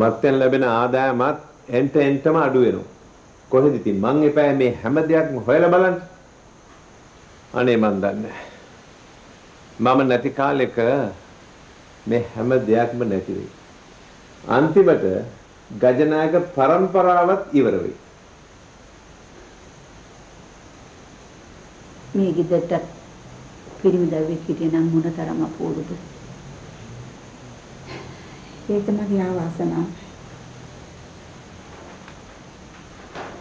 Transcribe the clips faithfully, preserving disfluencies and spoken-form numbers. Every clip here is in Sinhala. මත්යෙන් ලැබෙන ආදායමත් එන්ට එන්ටම අඩු වෙනවා. කොහෙද ඉතින් මං එපා මේ හැම දෙයක්ම හොයලා බලන්න. අනේ මන් දන්නේ මම නැති කාලෙක මේ හැම දෙයක්ම නැති වෙයි. අන්තිමට ගජනායක પરම්පරාවත් ඉවර වෙයි. මේ গিදට පිරිමි දරුවෙක් හිටියේ නම් මොන තරම් අපූර්වද. ඒක මගේ ආවාසනාව.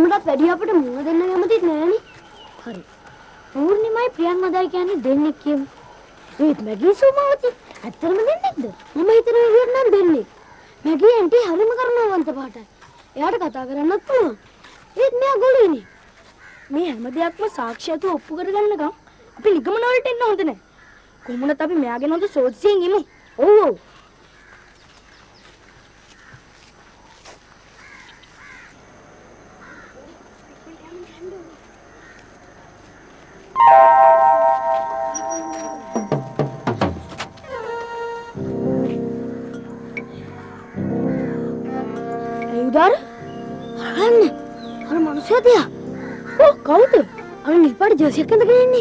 කොහොමදත් වැඩි අපිට මුණ දෙන්න කැමතිත් නෑනේ. හරි. පූර්ණිමයි ප්‍රියන්වදයි කියන්නේ දෙන්නේ කියමු. ඒත් මැගී සෝමාවති ඇත්තම දෙන්නේද? මම හිතනවා වියට්නම් දෙන්නේ. මැගී ඇන්ටි හරිම කරුණාවන්ත පාටයි. එයාට කතා කරන්නත් පුළුවන්. ඒත් මෙයා ගොළුනේ. මේ හැම දෙයක්ම සාක්ෂියතු ඔප්පු කරගන්නකම් අපි නිගමන වලට එන්න හොඳ නෑ. කොහොමනත් අපි මෙයාගෙන හොඳ සෝදිසියෙන් ඉමු. ඔව් ඔව්. Joseph kan tak ini.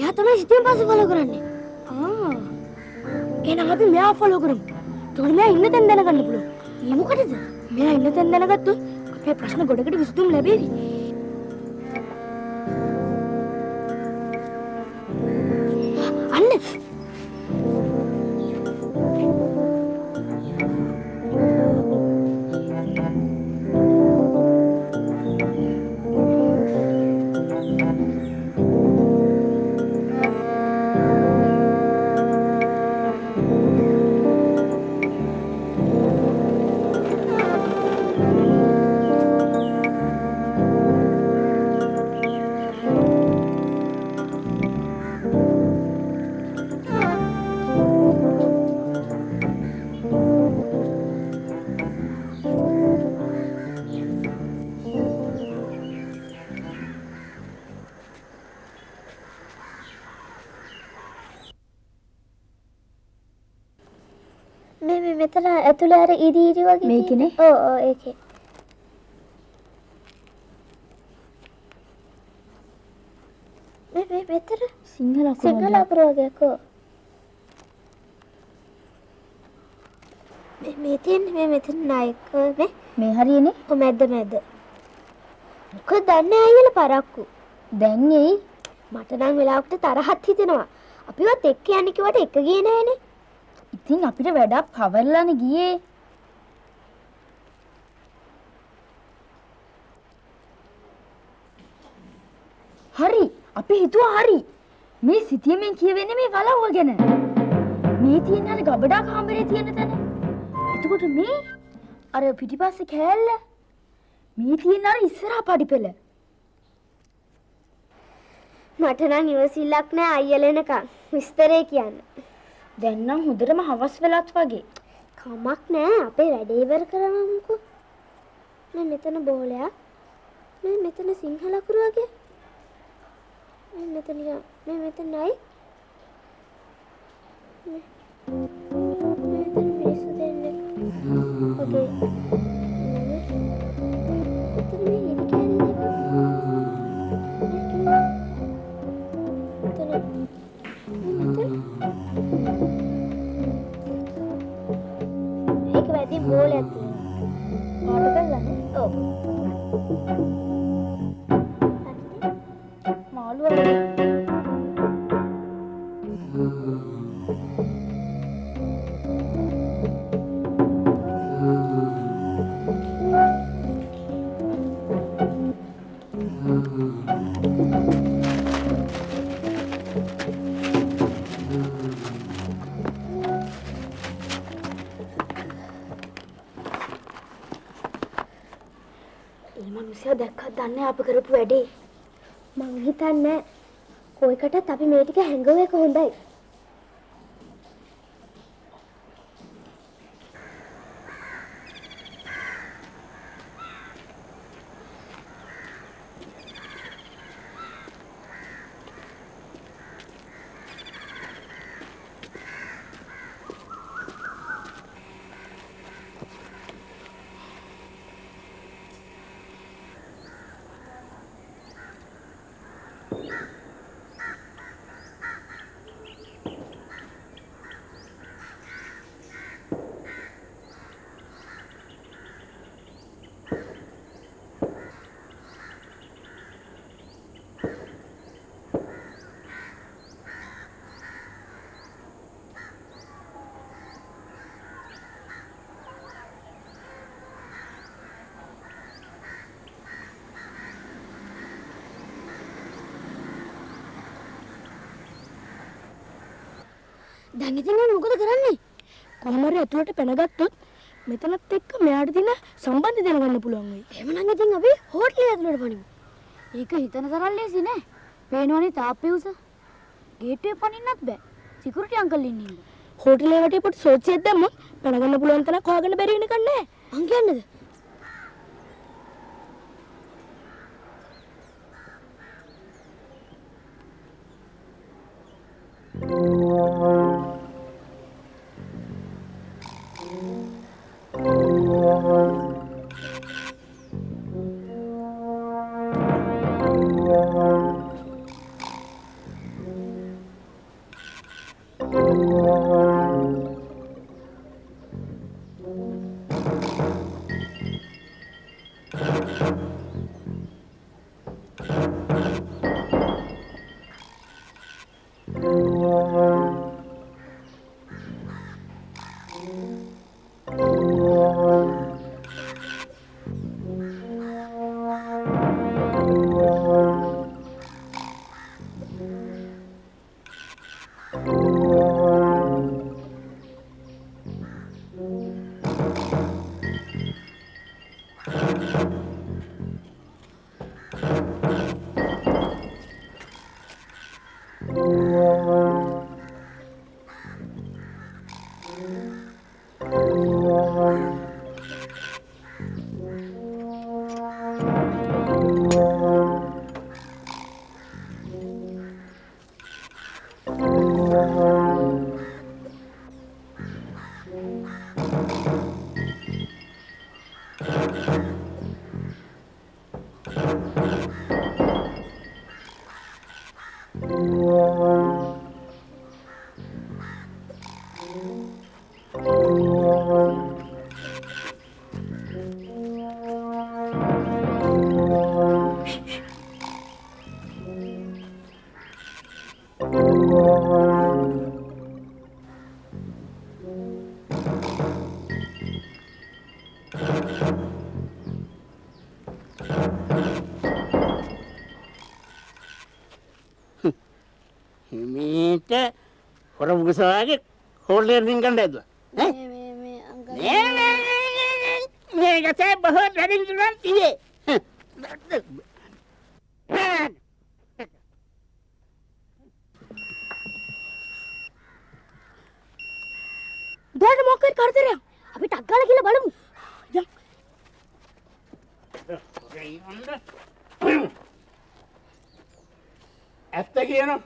Ya, tapi setiap pasal follow kerana. Ah, ini nak apa? Saya follow kerum. Tuan saya ini tanda nak anda pulu. Ibu kata tu, saya ini tanda nak tu. Apa perasaan goda kita visum lebih. Anne. ඇතුළාර ඉදිරි වගේ මේකනේ. ඔව් ඔව් ඒකේ. මේ මේ මෙතන සිංහල අකුර සිංහල අකුර වගේක. මේ මේ තියෙන මේ මෙතන නායක මේ මේ හරියනේ. ඔ මැද්ද මැද්ද. මොකද දන්නේ අයියලා පරක්කු. දැන් එයි මට නම් වෙලාවකට තරහක් හිතෙනවා. අපිවත් එක්ක යන්න කිව්වට එක ගියේ නෑනේ. ඉතින් අපිට වැඩක් පවර්ලානේ ගියේ. හරි, අපි හිතුවා හරි. මේ සිතියමෙන් කියවෙන්නේ මේ වලව්ව ගැන. මේ තියෙන අර ගබඩා කාමරේ තියෙන තැන. එතකොට මේ අර පිටිපස්සේ කෑල්ල. මේ තියෙන අර ඉස්සරහා පඩිපෙළ. මට නම් ඉවසිල්ලක් නෑ අයියල එනකන්. විස්තරේ කියන්න. දැන් නම් හොඳටම හවස් වෙලාත් වගේ. කමක් නෑ අපේ වැඩේ ඉවර කරමුකෝ. මම මෙතන බෝලයක්. මම මෙතන සිංහල අකුර වගේ. මම මෙතන මම මෙතනයි. මම මෙතන මිනිස්සු දෙන්නේ. ඔකේ. මෙතන මේ ඉන්නේ කියන්නේ. මෙතන මෙතන Di bola tu, orang kelas tu. Malu. අනේ අප කරපු වැඩේ. මං හිතන්නේ කොයිකටත් අපි මේ ටික හැංගුව එක හොඳයි. Then you think I'm going to go to the house. I'm going to go to the house. I'm going to go to the house. I'm going to Sir, hold your ring and dead. Eh? Make a tap of her letting you run here. Don't mock at Carter. A bit of color kill a balloon. After you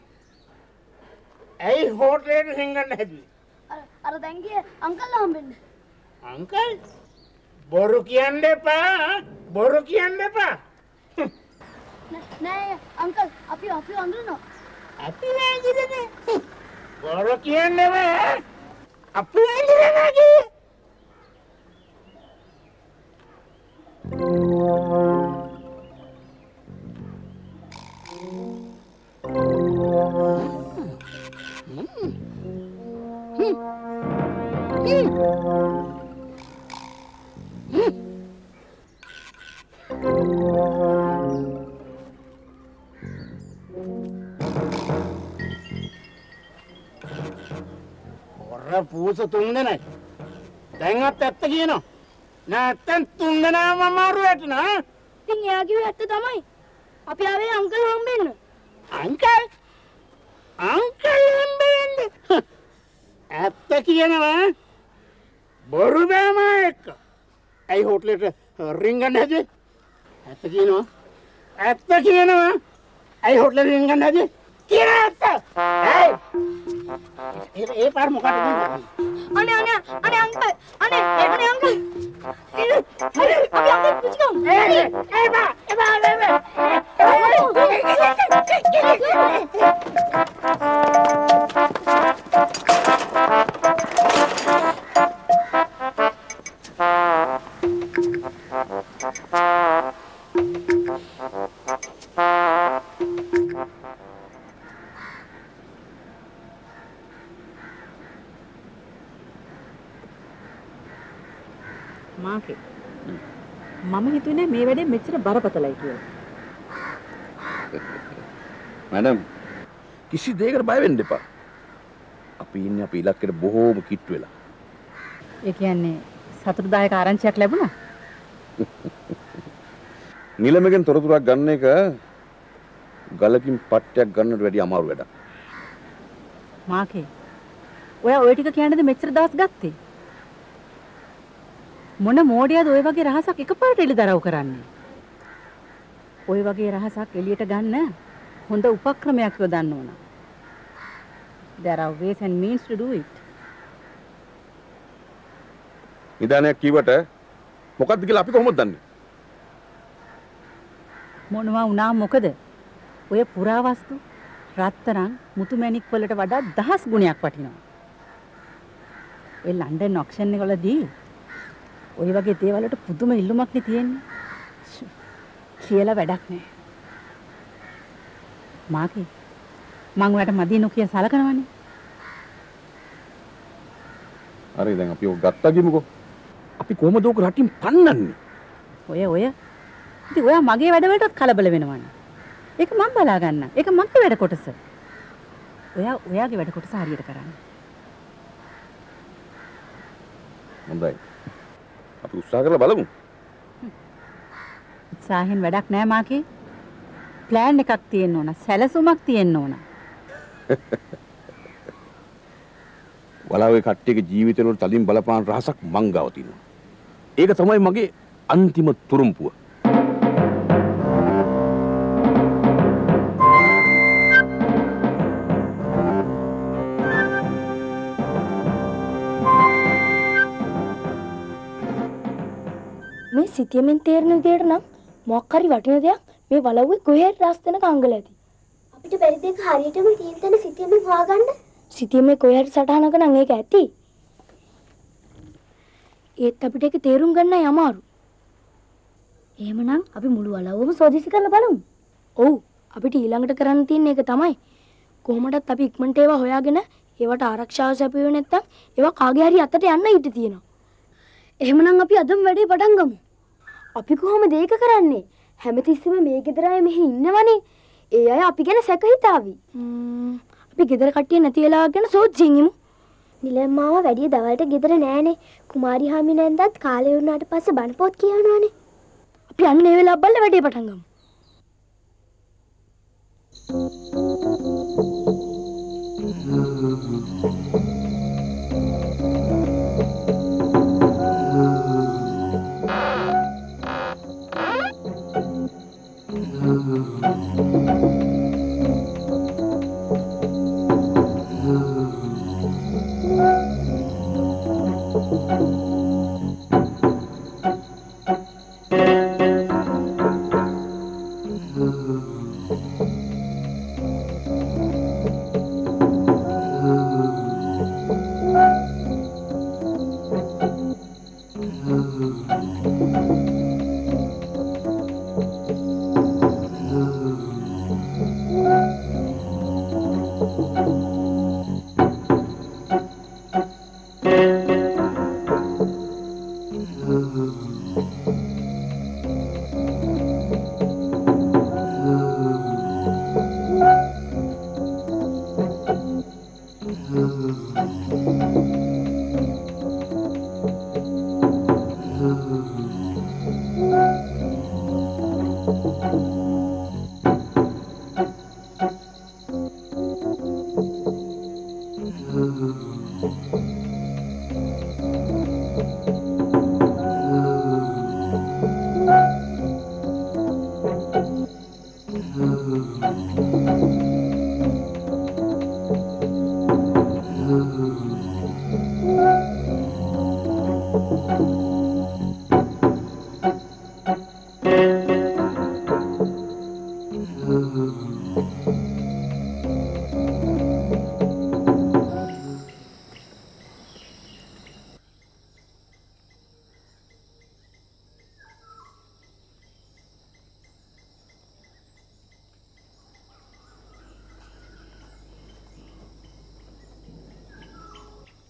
I hold it and heavy. Are thank you, Uncle Lambin. Uncle Borukian depa, Borukian depa. Nay, Uncle, up you up you under no. Up you Borukian never up you So, Tundanai. Hang up at the Gino. Now, ten Tundanama Marretina. ඉතින් එයා කිව්වේ ඇත්ත තමයි. අපි ආවේ අංකල් හම්බෙන්න. අංකල්? අංකල් හම්බෙන්න. ඇත්ත කියනවා. බොරු බෑම එක්ක. ඇයි හොටලෙට රින් ගන්න හැදුවේ? ඇත්ත කියනවා. ඇත්ත කියනවා. ඇයි හොටලෙට රින් ගන්න හැදුවේ? කියන ඇත්ත. ඇයි? ඒ පාර මොකටද කියන්නේ? अने अने अने अंकल अने अने अंकल अरे अरे अभी अंकल कुछ कम ए ए बा ए बा ए बा माँ के मामा ही तूने मेरे वैसे मिच्छरे बारा पता लाई किया। मैडम किसी देगर बाय बंदे पा अपीन या पीला केर बहुत किट्टू ला। एक याने सातुर्दाय कारण चेक ले बुना। नीले में किन थोड़ा थोड़ा गन्ने का गलकिम पट्टे गन्नर वैरी आमार वैडा। माँ के वो या ओएटी का क्या ने तो मिच्छरे दास गत्ती මොන මොඩියද ඔය වගේ රහසක් එකපාරට එළි දරව් කරන්නේ ඔය වගේ රහසක් එළියට ගන්න හොඳ උපක්‍රමයක් යොදන්න ඕන There are ways and means to do it ඉදානයක් කීවට මොකද්ද කියලා අපි කොහොමද දන්නේ මොනවා වුණා මොකද ඔය පුරාවස්තු රත්තරන් මුතුමැණික් වලට වඩා දහස් ගුණයක් වටිනවා ඔය ලන්ඩන් auction එකවලදී ඔය වගේ දේවල් වලට පුදුම ඉල්ලුමක් නේ තියෙන්නේ. කියලා වැඩක් නෑ. මාකේ මං ඔයාලට මදි නොකිය සලකනවනේ. හරි දැන් අපි ඔය ගත්තා ගිමුකෝ. අපි කොහමද ඔක රටින් පන්නන්නේ? ඔය ඔය. ඉතින් ඔයා මගේ වැඩ වලටත් කලබල වෙනවනේ. ඒක මම බලා ගන්න. ඒක මගේ වැඩ කොටස. ඔයා ඔයාගේ වැඩ කොටස හරියට කරන්න. හොඳයි. आप उत्साह कर ला बालू? उत्साहिन वैडक नया माँ की प्लान निकालती है नोना सेलसुमाकती है नोना वाला वे खाट्टे के जीवित लोग तालिम बलपान राहसक मंगा होती ना एक समय मगे अंतिम तुरुम पुआ සිටියමින් තේරෙන විදියට නම් මොකක් හරි වටින දෙයක් මේ වලව්වේ කොහේ රාස්තනක අංගල ඇති අපිට බැරි දෙක හරියටම තීන්තන සිටියමින් හොයාගන්න සිටියමේ කොහේ හරි සටහනක නම් ඒක ඇති ඒත් අපිට ඒක තේරුම් ගන්නයි අමාරු එහෙමනම් අපි මුළු වලව්වම සෝදිසි කරලා බලමු ඔව් අපිට ඊළඟට කරන්න තියෙන එක තමයි කොහොමදත් අපි ඉක්මනට ඒවා හොයාගෙන ඒවට ආරක්ෂාව සැපයුවේ නැත්නම් ඒවා කාගේ හරි අතට යන්න ඉඩ තියෙනවා එහෙමනම් අපි අදම වැඩේ පටන් ගමු අපි කොහොමද ඒක කරන්නේ හැමතිස්සෙම මේ ගෙදර අය මෙහි ඉන්නවනේ ඒ අය අපි ගැන සැක හිතාවි අපි ගෙදර කට්ටිය නැති වෙලාවක් ගැන සෝච්චින් ඉමු නිලම් මාව වැඩි දවල්ට ගෙදර නෑනේ කුමාරි හාමිනන්දත් කාලේ වුණාට පස්සේ බණ පොත් කියනවනේ අපි අන්න ඒ වෙලාව බලලා වැඩේ පටන් ගමු Mm-hmm.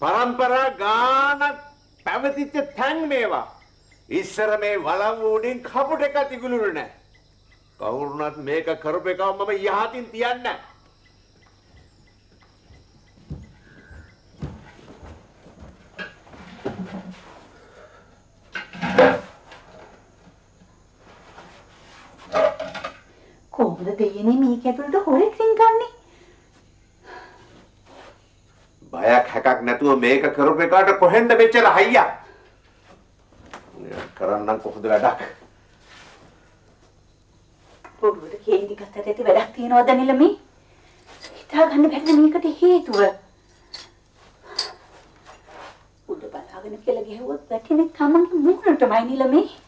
Parampara Gana Pavaticha Tang Meva Isara me Vala Woodin Kaputeka Tigulune Kaurnat make a Karupeka Mama Yahatin Tiana Cove the day in me cattle the whole thing, Gandhi. Bayak hakak natuwa make a karupekata kohenda bechela haya. Karanang kohudula dak. Poor Kindi Catarati Vedaki no Danilami. Itag and Vetamika the heat were. Would the Balagan kill a gay was that in a common moon to my Nilami?